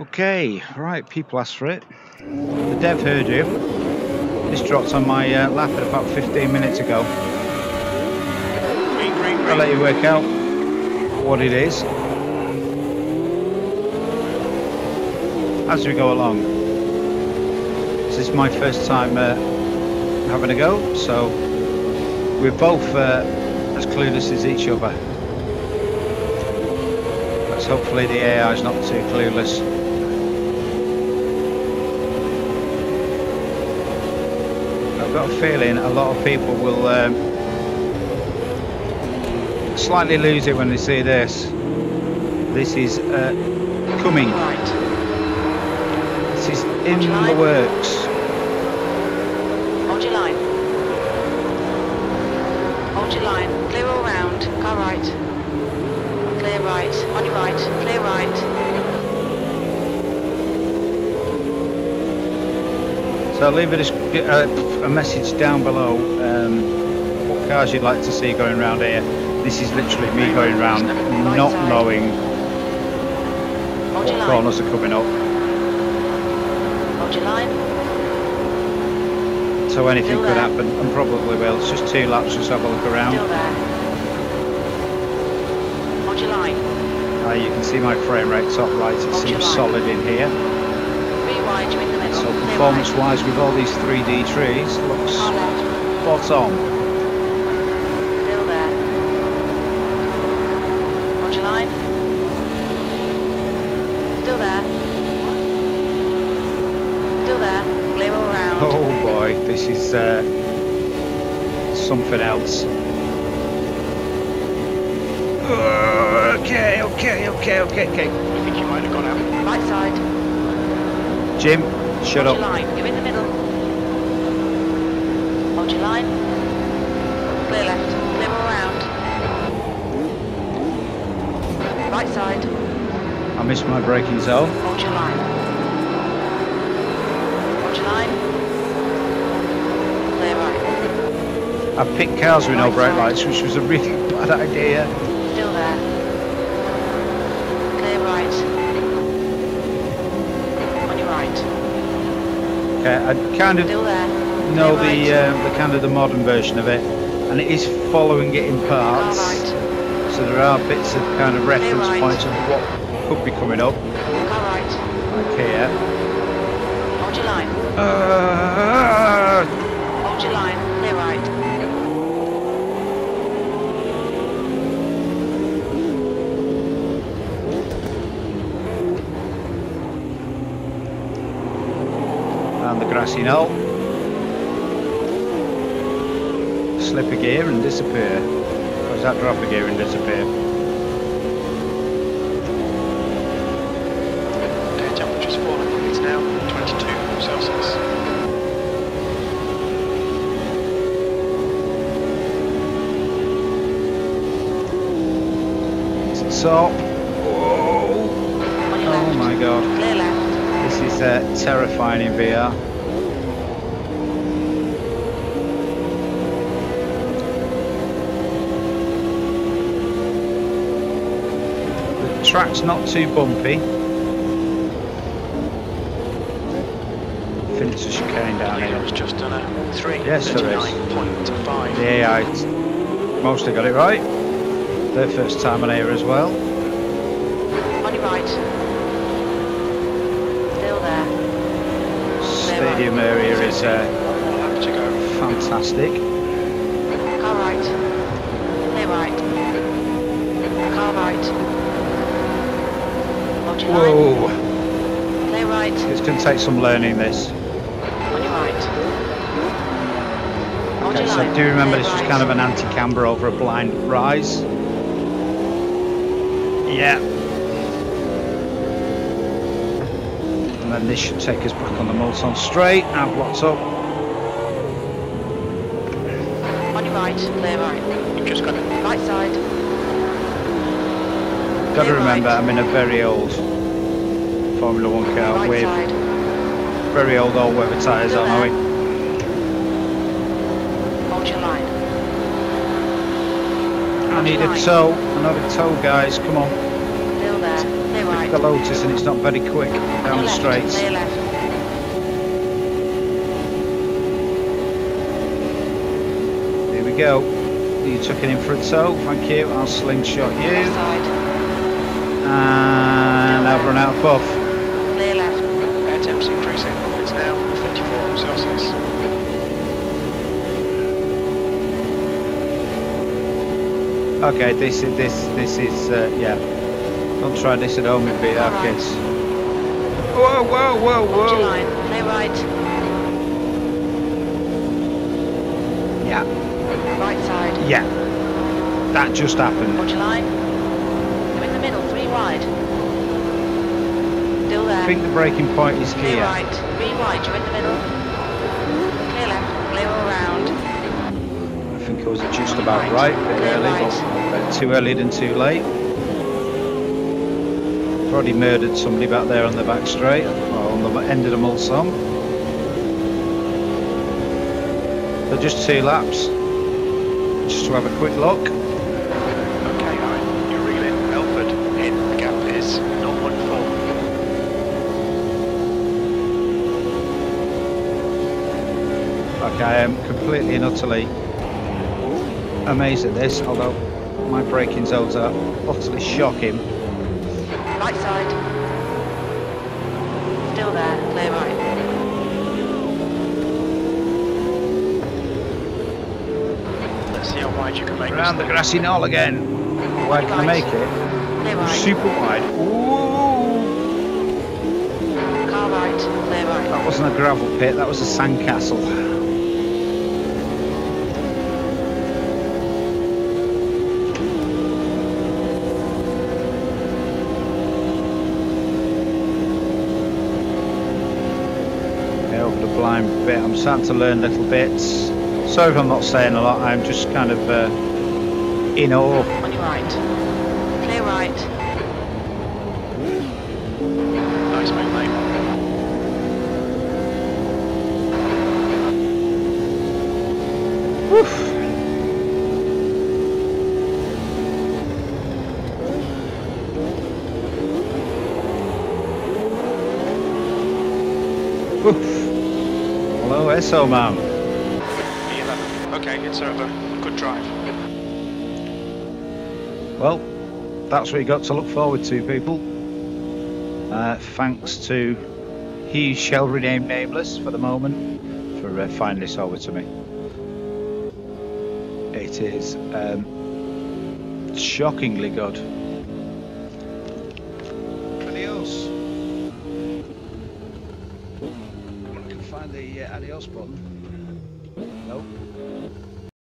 Okay, right, people asked for it. The dev heard you. This dropped on my lap at about 15 minutes ago. I'll let you work out what it is as we go along. This is my first time having a go, so we're both as clueless as each other. Let's hopefully the AI is not too clueless. I've got a feeling a lot of people will slightly lose it when they see this. This is coming. This is in the works. Hold your line. Hold your line. Clear all round. Car right. Clear right. On your right. Clear right. So leave it a message down below what cars you'd like to see going round here. This is literally me going round, not knowing what corners are coming up. Hold your line. So anything could happen, and probably will. It's just two laps, just have a look around. Hold your line. You can see my frame rate top right, it seems solid in here. Rewind you in the middle. So performance wise with all these 3D trees, looks spot on. Still there. Hold your line. Still there. Still there. Clear all round. Oh boy, this is something else. Okay. I think you might have gone out. Right side. Jim, shut up. Hold your line. You're in the middle. Hold your line. Clear left. Clear all round. Right side. I missed my braking zone. Hold your line. Hold your line. Clear right. I picked cars with no brake lights, which was a really bad idea. Still there. I kind of know the kind of the modern version of it, and it is following it in parts. So there are bits of kind of reference points of what could be coming up. Like here. Hold your line. Hold your line. Clear right. The grassy knoll, slip a gear and disappear, or is that drop a gear and disappear? Air temperature's falling, it's now 22 Celsius. It's the top. Whoa. Oh my god. Clear left. This is terrifying in VR. Track's not too bumpy. Finish the chicane down here. It's just done a 3. Yes, there is. The AI mostly got it right. Their first time on air as well. On your right. Still there. Stadium area is fantastic. Car right. Clear right. Car right. Whoa! Clear right. It's going to take some learning, this. On your right. Okay, so I do remember this was kind of an anti-camber over a blind rise. Yeah. And then this should take us back on the Mulsanne straight. I've locked up. On your right, clear right. Just got it. Right side. I've got to remember I'm in a very old Formula 1 car with very old all-weather tyres on, are we? Hold your line. I need a tow, guys, come on. Still there, clear right. like the Lotus and it's not very quick down the straights. Here we go. You took it in for a toe, thank you. I'll slingshot you. And I've run out of puff. Temps increasing, it's now 54 Celsius. Okay, this is yeah. Don't try this at home, it'd be our case. Whoa, whoa, whoa, whoa! Line, lay right. Yeah. Right side. Yeah. That just happened. Watch line. I'm in the middle, 3 wide. I think the braking point is clear. Clear right, be wide, you're in the middle. Clear left, clear all round. I think I was just about right, a bit early, but too early than too late. Probably murdered somebody back there on the back straight, or on the end of the Mulsanne. They're just 2 laps, just to have a quick look. I am completely and utterly amazed at this, although my braking zones are utterly shocking. Right side. Still there, clear right. Let's see how wide you can make it. Around the grassy knoll again. How wide can I make it? Clear right. Super wide. Ooh. Car right, clear right. That wasn't a gravel pit, that was a sandcastle. I'm starting to learn little bits. Sorry if I'm not saying a lot, I'm just kind of in awe. On your right. Clear right. Nice move, mate. Woof. Woof. Hello, SO man. B11. Okay, it's over. Good drive. Well, that's what you got to look forward to, people. Thanks to he shall rename Nameless for the moment for finding this over to me. It is shockingly good. Adios. Find the adios button. Nope.